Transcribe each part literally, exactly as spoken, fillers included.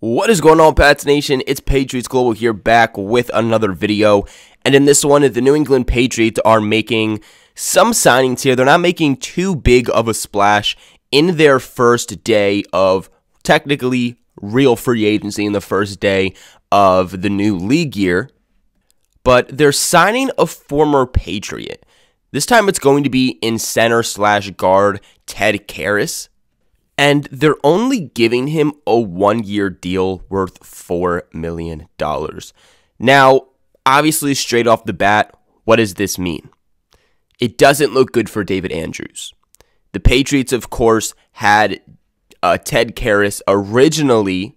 What is going on, Pats Nation? It's Patriots Global here, back with another video. And in this one, the New England Patriots are making some signings here. They're not making too big of a splash in their first day of technically real free agency, in the first day of the new league year. But they're signing a former Patriot. This time it's going to be in center slash guard Ted Karras. And they're only giving him a one-year deal worth four million dollars. Now, obviously, straight off the bat, what does this mean? It doesn't look good for David Andrews. The Patriots, of course, had uh, Ted Karras originally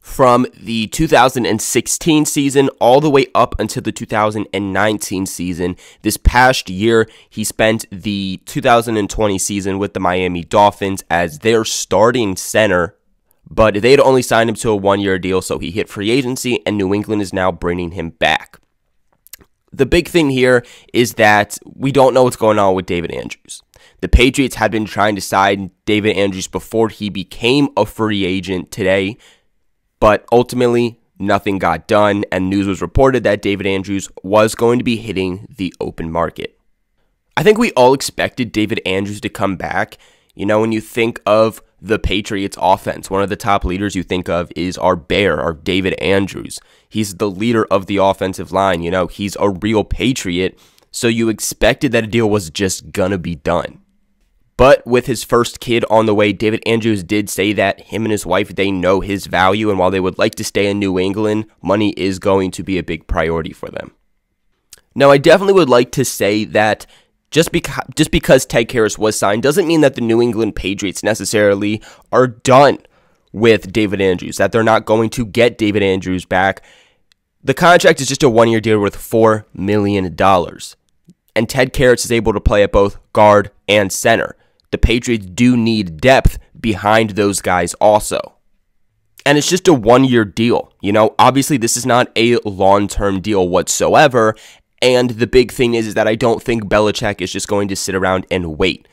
from the two thousand sixteen season all the way up until the two thousand nineteen season. This past year, he spent the two thousand twenty season with the Miami Dolphins as their starting center, but they had only signed him to a one-year deal, so he hit free agency, and New England is now bringing him back. The big thing here is that we don't know what's going on with David Andrews. The Patriots had been trying to sign David Andrews before he became a free agent today, but ultimately, nothing got done, and news was reported that David Andrews was going to be hitting the open market. I think we all expected David Andrews to come back. You know, when you think of the Patriots offense, one of the top leaders you think of is our bear, our David Andrews. He's the leader of the offensive line. You know, he's a real Patriot, so you expected that a deal was just gonna be done. But with his first kid on the way, David Andrews did say that him and his wife, they know his value. And while they would like to stay in New England, money is going to be a big priority for them. Now, I definitely would like to say that just because, just because Ted Karras was signed doesn't mean that the New England Patriots necessarily are done with David Andrews, that they're not going to get David Andrews back. The contract is just a one-year deal worth four million dollars. And Ted Karras is able to play at both guard and center. The Patriots do need depth behind those guys also. And it's just a one-year deal. You know, obviously this is not a long-term deal whatsoever. And the big thing is, is that I don't think Belichick is just going to sit around and wait.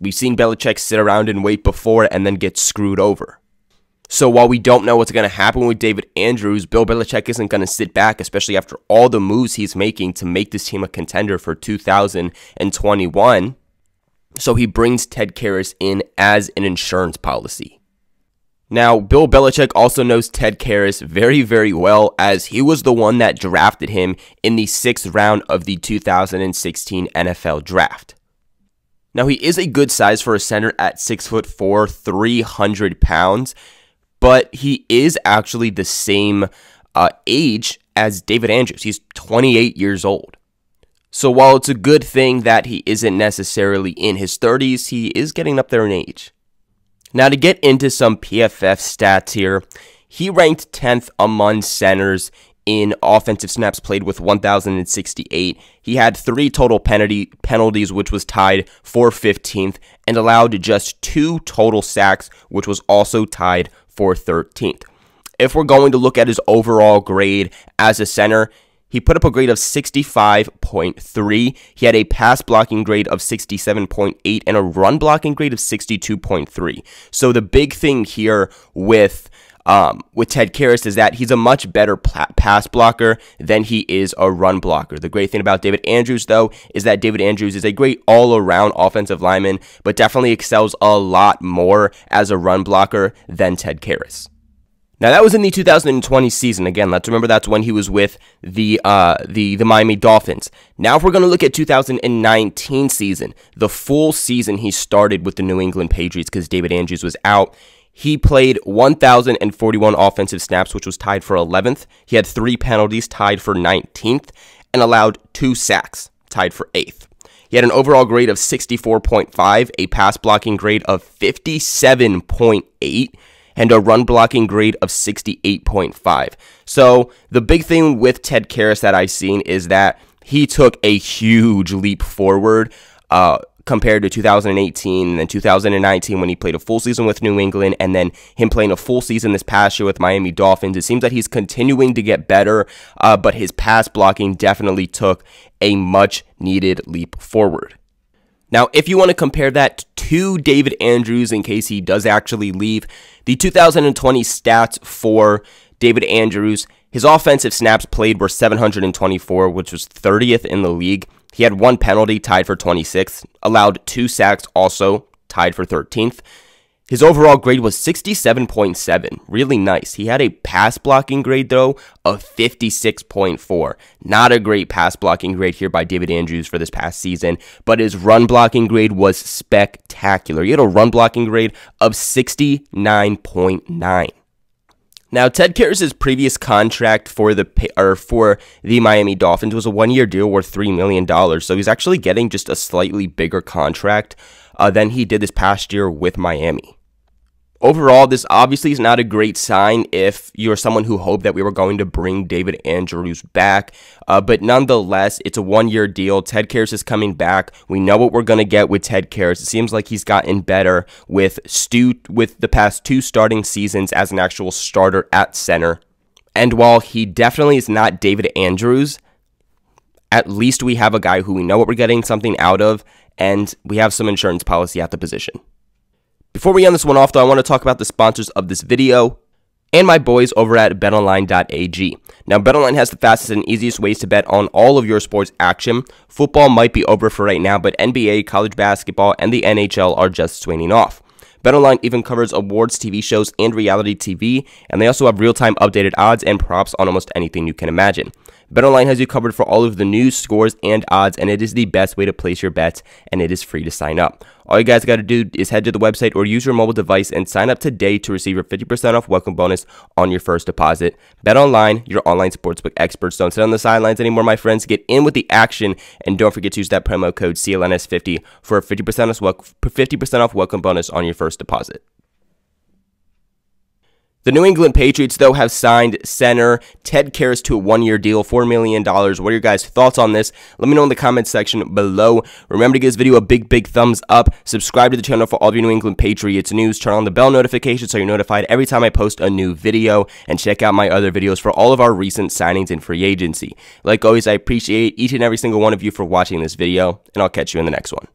We've seen Belichick sit around and wait before and then get screwed over. So while we don't know what's going to happen with David Andrews, Bill Belichick isn't going to sit back, especially after all the moves he's making to make this team a contender for two thousand twenty-one. So he brings Ted Karras in as an insurance policy. Now, Bill Belichick also knows Ted Karras very, very well, as he was the one that drafted him in the sixth round of the two thousand sixteen N F L draft. Now, he is a good size for a center at six foot four, three hundred pounds, but he is actually the same uh, age as David Andrews. He's twenty-eight years old. So while it's a good thing that he isn't necessarily in his thirties, he is getting up there in age. Now, to get into some P F F stats here, he ranked tenth among centers in offensive snaps played with one thousand sixty-eight. He had three total penalty penalties, which was tied for fifteenth, and allowed just two total sacks, which was also tied for thirteenth. If we're going to look at his overall grade as a center, he put up a grade of sixty-five point three. He had a pass blocking grade of sixty-seven point eight and a run blocking grade of sixty-two point three. So the big thing here with um, with Ted Karras is that he's a much better pass blocker than he is a run blocker. The great thing about David Andrews, though, is that David Andrews is a great all-around offensive lineman, but definitely excels a lot more as a run blocker than Ted Karras. Now, that was in the two thousand twenty season. Again, let's remember that's when he was with the uh, the, the Miami Dolphins. Now, if we're going to look at two thousand nineteen season, the full season he started with the New England Patriots because David Andrews was out, he played one thousand forty-one offensive snaps, which was tied for eleventh. He had three penalties, tied for nineteenth, and allowed two sacks, tied for eighth. He had an overall grade of sixty-four point five, a pass blocking grade of fifty-seven point eight, and a run blocking grade of sixty-eight point five. So the big thing with Ted Karras that I've seen is that he took a huge leap forward uh, compared to two thousand eighteen and then two thousand nineteen when he played a full season with New England, and then him playing a full season this past year with Miami Dolphins. It seems that he's continuing to get better, uh, but his pass blocking definitely took a much needed leap forward. Now, if you want to compare that to to David Andrews in case he does actually leave. The two thousand twenty stats for David Andrews: his offensive snaps played were seven hundred twenty-four, which was thirtieth in the league. He had one penalty, tied for twenty-sixth, allowed two sacks, also tied for thirteenth. His overall grade was sixty-seven point seven, really nice. He had a pass blocking grade, though, of fifty-six point four. Not a great pass blocking grade here by David Andrews for this past season, but his run blocking grade was spectacular. He had a run blocking grade of sixty-nine point nine. Now, Ted Karras' previous contract for the or for the Miami Dolphins was a one-year deal worth three million dollars, so he's actually getting just a slightly bigger contract uh, than he did this past year with Miami. Overall, this obviously is not a great sign if you're someone who hoped that we were going to bring David Andrews back. Uh, but nonetheless, it's a one-year deal. Ted Karras is coming back. We know what we're going to get with Ted Karras. It seems like he's gotten better with Stu with the past two starting seasons as an actual starter at center. And while he definitely is not David Andrews, at least we have a guy who we know what we're getting something out of, and we have some insurance policy at the position. Before we end this one off, though, I want to talk about the sponsors of this video and my boys over at bet online dot a g. Now, BetOnline has the fastest and easiest ways to bet on all of your sports action. Football might be over for right now, but N B A, college basketball, and the N H L are just swinging off. BetOnline even covers awards, T V shows, and reality T V, and they also have real-time updated odds and props on almost anything you can imagine. BetOnline has you covered for all of the news, scores, and odds, and it is the best way to place your bets, and it is free to sign up. All you guys got to do is head to the website or use your mobile device and sign up today to receive your fifty percent off welcome bonus on your first deposit. BetOnline, your online sportsbook experts. Don't sit on the sidelines anymore, my friends. Get in with the action, and don't forget to use that promo code C L N S fifty for a fifty percent off welcome bonus on your first deposit. The New England Patriots, though, have signed center Ted Karras to a one-year deal, four million dollars. What are your guys' thoughts on this? Let me know in the comments section below. Remember to give this video a big, big thumbs up. Subscribe to the channel for all of your New England Patriots news. Turn on the bell notification so you're notified every time I post a new video. And check out my other videos for all of our recent signings and free agency. Like always, I appreciate each and every single one of you for watching this video, and I'll catch you in the next one.